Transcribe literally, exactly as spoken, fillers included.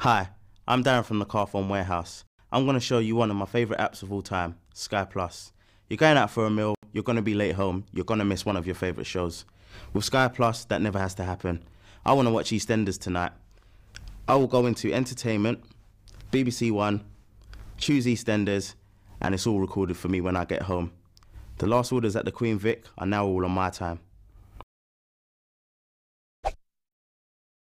Hi, I'm Darren from the Carphone Warehouse. I'm going to show you one of my favourite apps of all time, Sky plus. You're going out for a meal, you're going to be late home, you're going to miss one of your favourite shows. With Sky plus, that never has to happen. I want to watch EastEnders tonight. I will go into Entertainment, B B C One, choose EastEnders, and it's all recorded for me when I get home. The last orders at the Queen Vic are now all on my time.